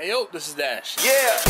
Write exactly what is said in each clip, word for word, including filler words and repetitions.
Hey yo, this is Dash. Yeah!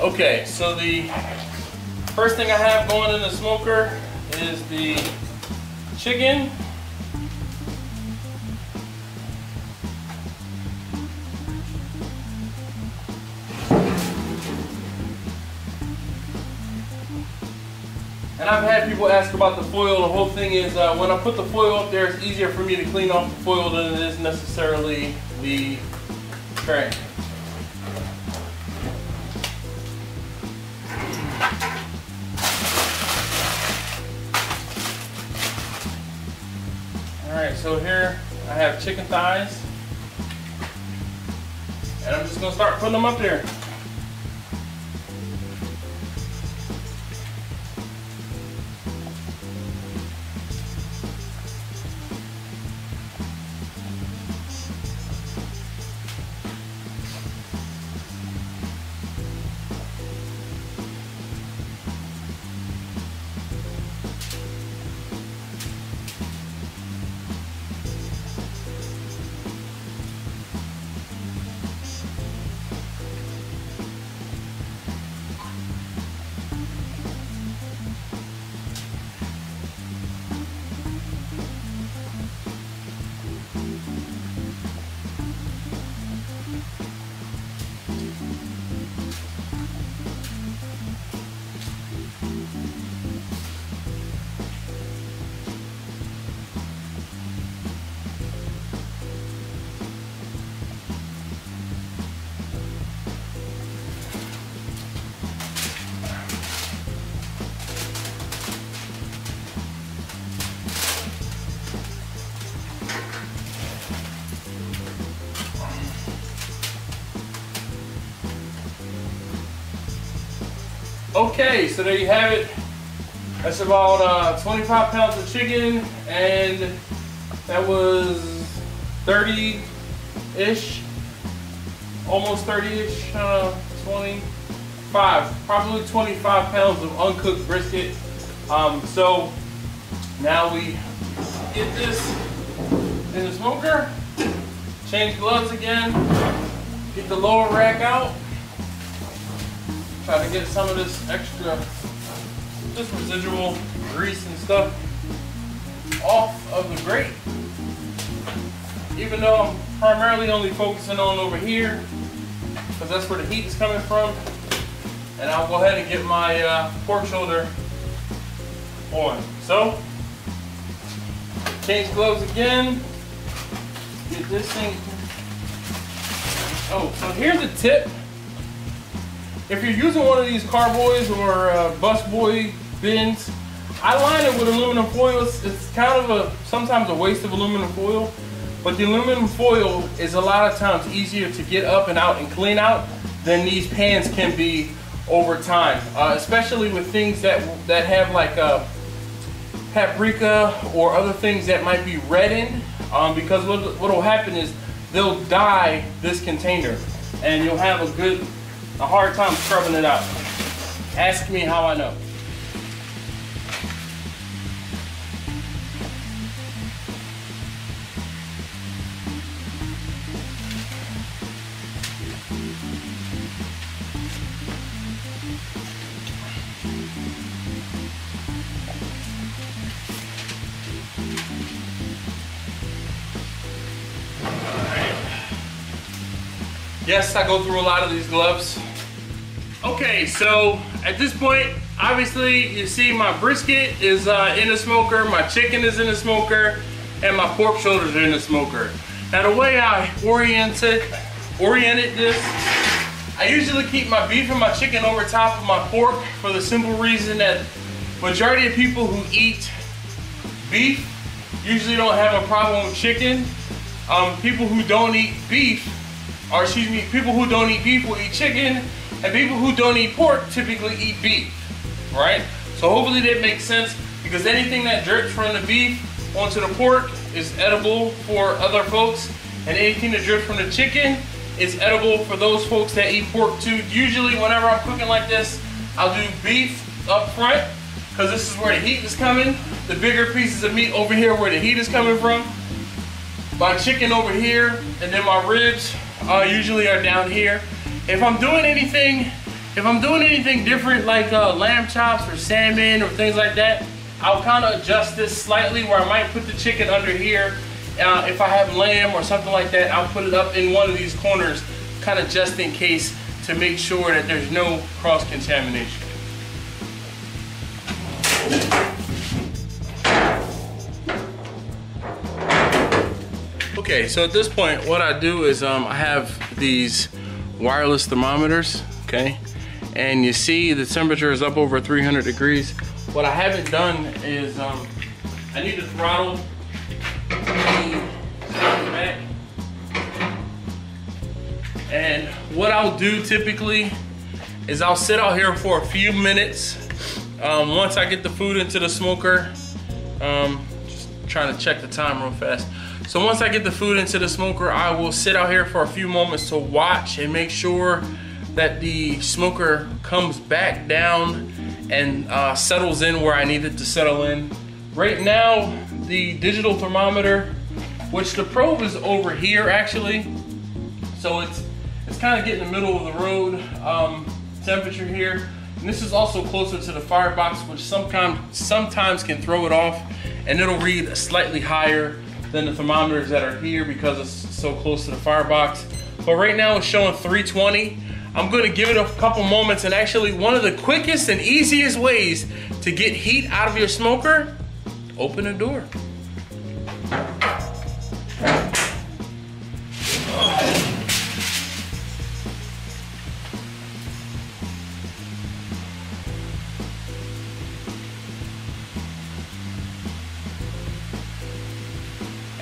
Okay, so the first thing I have going in the smoker is the chicken. And I've had people ask about the foil. The whole thing is uh, when I put the foil up there, it's easier for me to clean off the foil than it is necessarily the crank. Alright, so here I have chicken thighs, and I'm just going to start putting them up there. Okay, so there you have it. That's about uh, twenty-five pounds of chicken, and that was thirty-ish, almost thirty-ish, uh, twenty-five, probably twenty-five pounds of uncooked brisket. Um, so now we get this in the smoker, change gloves again, get the lower rack out. Try to get some of this extra, this residual grease and stuff off of the grate. Even though I'm primarily only focusing on over here, because that's where the heat is coming from. And I'll go ahead and get my uh, pork shoulder on. So, change gloves again. Get this thing. Oh, so here's a tip. If you're using one of these carboys or uh, busboy bins, I line it with aluminum foil. It's, it's kind of a, sometimes a waste of aluminum foil, but the aluminum foil is a lot of times easier to get up and out and clean out than these pans can be over time, uh, especially with things that that have like uh, paprika or other things that might be reddened, um, because what what'll happen is they'll dye this container, and you'll have a good A hard time scrubbing it out. Ask me how I know. All right. Yes, I go through a lot of these gloves. Okay, so at this point, obviously you see my brisket is uh, in the smoker, my chicken is in the smoker, and my pork shoulders are in the smoker. Now the way I oriented, oriented this, I usually keep my beef and my chicken over top of my pork for the simple reason that majority of people who eat beef usually don't have a problem with chicken. Um, people who don't eat beef, or excuse me, people who don't eat beef will eat chicken. And people who don't eat pork typically eat beef, right? So hopefully that makes sense, because anything that drips from the beef onto the pork is edible for other folks, and anything that drips from the chicken is edible for those folks that eat pork too. Usually whenever I'm cooking like this, I'll do beef up front, because this is where the heat is coming. The bigger pieces of meat over here where the heat is coming from. My chicken over here, and then my ribs uh, usually are down here. If I'm doing anything, if I'm doing anything different, like uh, lamb chops or salmon or things like that, I'll kind of adjust this slightly where I might put the chicken under here. Uh, if I have lamb or something like that, I'll put it up in one of these corners, kind of just in case, to make sure that there's no cross-contamination. Okay, so at this point, what I do is um, I have these wireless thermometers, okay? And you see the temperature is up over three hundred degrees. What I haven't done is um, I need to throttle the sound back. And what I'll do typically is I'll sit out here for a few minutes. Um, once I get the food into the smoker, um, just trying to check the time real fast. So once I get the food into the smoker, I will sit out here for a few moments to watch and make sure that the smoker comes back down and uh, settles in where I need it to settle in. Right now, the digital thermometer, which the probe is over here actually, so it's it's kind of getting the middle of the road um, temperature here. And this is also closer to the firebox, which sometimes sometimes can throw it off, and it'll read slightly higher than the thermometers that are here because it's so close to the firebox. But right now it's showing three twenty. I'm gonna give it a couple moments, and actually one of the quickest and easiest ways to get heat out of your smoker, open the door.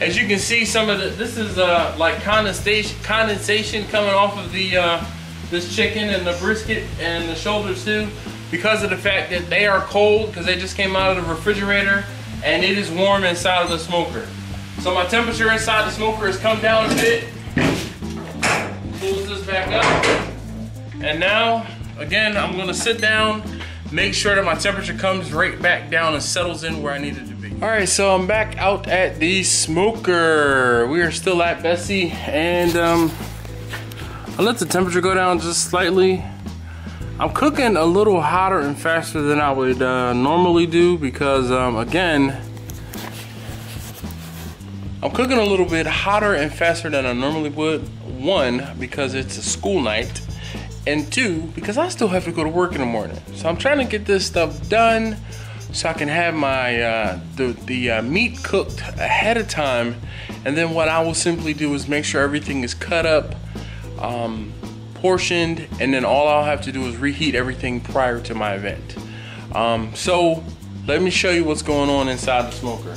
As you can see, some of the, this is uh, like condensation, condensation coming off of the uh, this chicken and the brisket and the shoulders too, because of the fact that they are cold, because they just came out of the refrigerator, and it is warm inside of the smoker. So my temperature inside the smoker has come down a bit. Close this back up. And now, again, I'm gonna sit down, make sure that my temperature comes right back down and settles in where I need it to be. All right, so I'm back out at the smoker. We are still at Bessie, and um, I let the temperature go down just slightly. I'm cooking a little hotter and faster than I would uh, normally do, because um, again, I'm cooking a little bit hotter and faster than I normally would. One, because it's a school night. And two, because I still have to go to work in the morning. So I'm trying to get this stuff done so I can have my uh, the, the uh, meat cooked ahead of time. And then what I will simply do is make sure everything is cut up, um, portioned, and then all I'll have to do is reheat everything prior to my event. Um, so let me show you what's going on inside the smoker.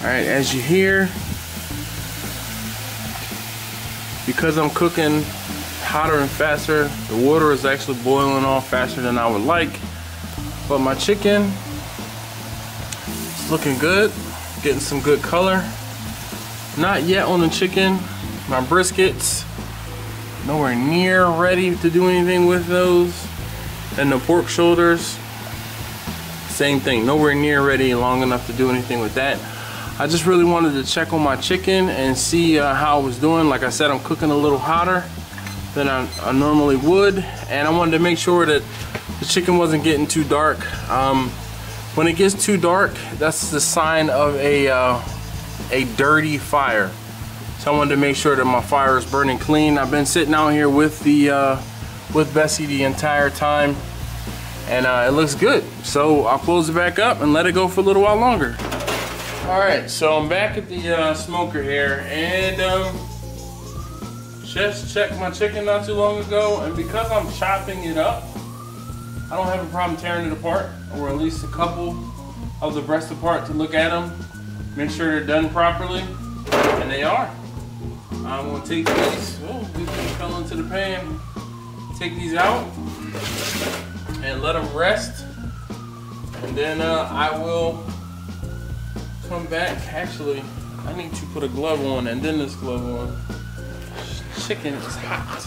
All right, as you hear, because I'm cooking hotter and faster, the water is actually boiling off faster than I would like. But my chicken is looking good, getting some good color. Not yet on the chicken. My briskets, nowhere near ready to do anything with those. And the pork shoulders, same thing, nowhere near ready long enough to do anything with that. I just really wanted to check on my chicken and see uh, how it was doing. Like I said, I'm cooking a little hotter than I, I normally would, and I wanted to make sure that the chicken wasn't getting too dark. Um, when it gets too dark, that's the sign of a, uh, a dirty fire. So I wanted to make sure that my fire is burning clean. I've been sitting out here with, the, uh, with Bessie the entire time, and uh, it looks good. So I'll close it back up and let it go for a little while longer. Alright, so I'm back at the uh, smoker here, and um, chefs checked my chicken not too long ago, and because I'm chopping it up, I don't have a problem tearing it apart, or at least a couple of the breasts apart to look at them, make sure they're done properly, and they are. I'm going to take these, oh, these fell into the pan, take these out and let them rest, and then uh, I will come back. Actually, I need to put a glove on and then this glove on. This chicken is hot.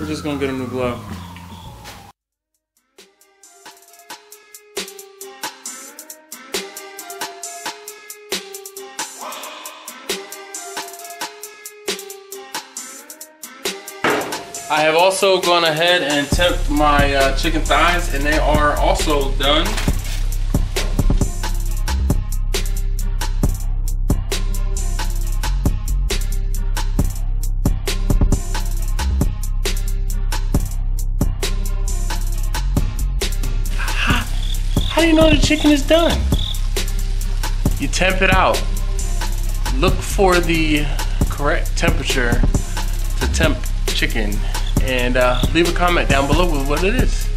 We're just gonna get a new glove. I have also gone ahead and temped my uh, chicken thighs, and they are also done. How, how do you know the chicken is done? You temp it out. Look for the correct temperature to temp chicken. And uh, leave a comment down below with what it is.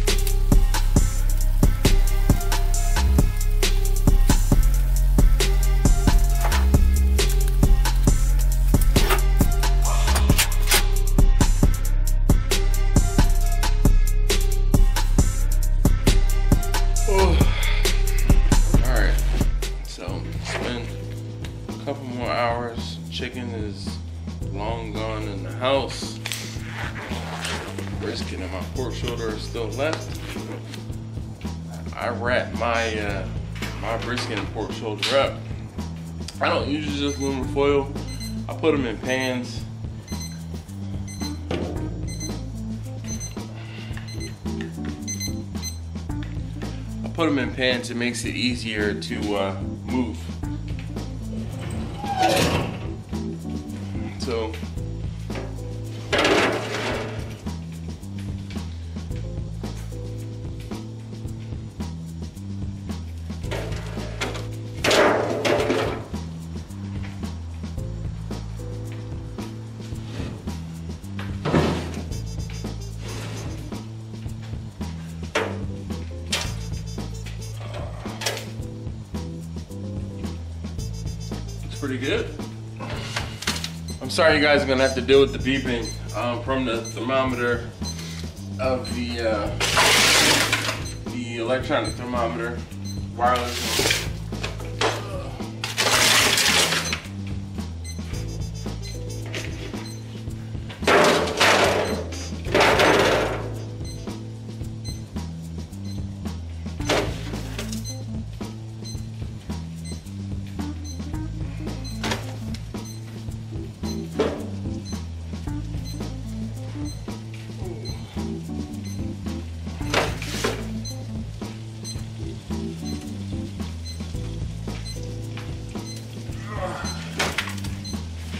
Oh. All right, so it's been a couple more hours. Chicken is long gone in the house. Brisket and my pork shoulder is still left. I wrap my uh, my brisket and pork shoulder up. I don't usually just aluminum foil. I put them in pans. I put them in pans. It makes it easier to uh, move. So. Pretty good. I'm sorry you guys are gonna have to deal with the beeping um, from the thermometer of the uh, the electronic thermometer, wireless one.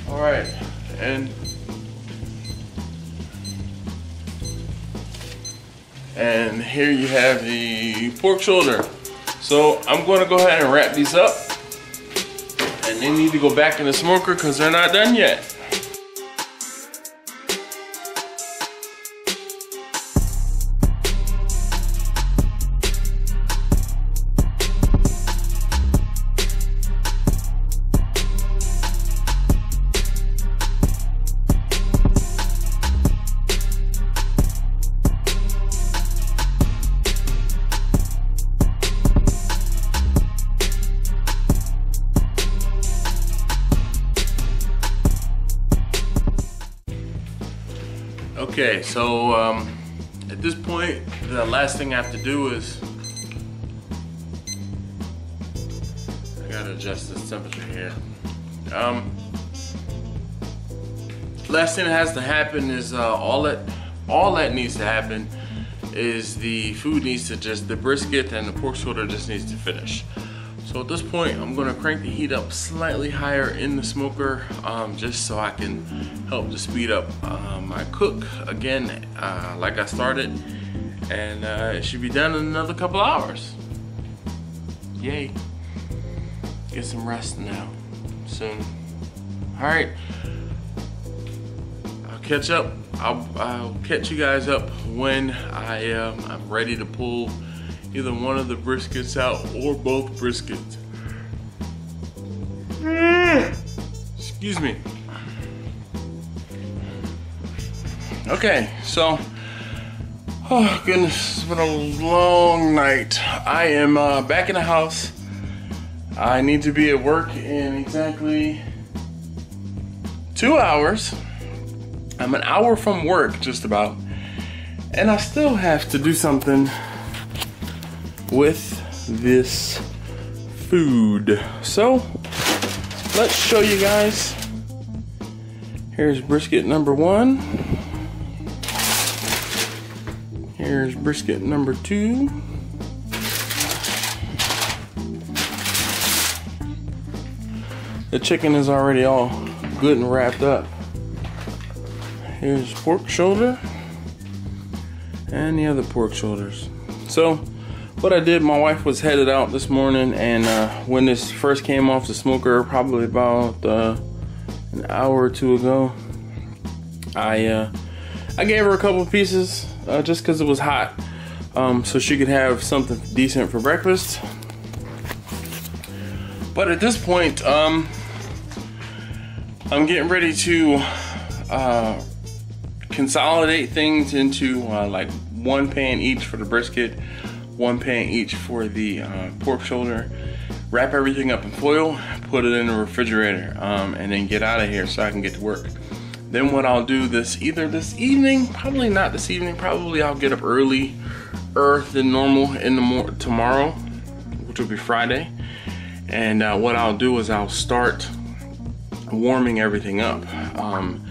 Alright, and and here you have the pork shoulder. So I'm going to go ahead and wrap these up, and they need to go back in the smoker because they're not done yet. Okay, so um, at this point, the last thing I have to do is I gotta adjust this temperature here. Um, last thing that has to happen is uh, all that all that needs to happen is the food needs to just the brisket and the pork shoulder just needs to finish. So at this point, I'm gonna crank the heat up slightly higher in the smoker, um, just so I can help to speed up uh, my cook again, uh, like I started, and uh, it should be done in another couple hours. Yay! Get some rest now, soon. All right, I'll catch up. I'll, I'll catch you guys up when I um, I'm ready to pull either one of the briskets out or both briskets. Excuse me. Okay, so, oh goodness, it's been a long night. I am uh, back in the house. I need to be at work in exactly two hours. I'm an hour from work, just about. And I still have to do something with this food. So, let's show you guys. Here's brisket number one. Here's brisket number two. The chicken is already all good and wrapped up. Here's pork shoulder and the other pork shoulders. So what I did, my wife was headed out this morning, and uh, when this first came off the smoker, probably about uh, an hour or two ago, I uh, I gave her a couple pieces uh, just because it was hot, um, so she could have something decent for breakfast. But at this point, um, I'm getting ready to uh, consolidate things into uh, like one pan each for the brisket, one pan each for the uh, pork shoulder, wrap everything up in foil, put it in the refrigerator, um, and then get out of here so I can get to work. Then what I'll do this, either this evening, probably not this evening, probably I'll get up early, er, than normal in the mor tomorrow, which will be Friday. And uh, what I'll do is I'll start warming everything up. Um,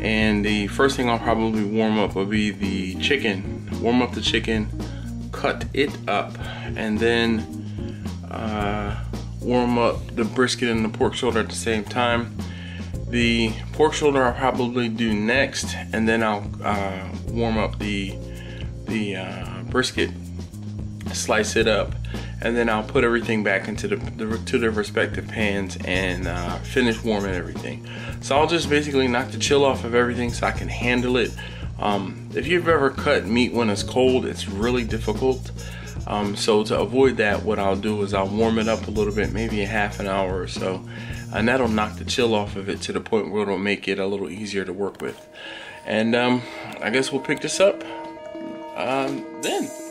and the first thing I'll probably warm up will be the chicken. Warm up the chicken, cut it up, and then uh, warm up the brisket and the pork shoulder at the same time. The pork shoulder I'll probably do next, and then I'll uh, warm up the the uh, brisket, slice it up, and then I'll put everything back into the, the to their respective pans and uh, finish warming everything. So I'll just basically knock the chill off of everything so I can handle it. Um, if you've ever cut meat when it's cold, it's really difficult. Um, so to avoid that, what I'll do is I'll warm it up a little bit, maybe a half an hour or so, and that'll knock the chill off of it to the point where it'll make it a little easier to work with. And um, I guess we'll pick this up um, then.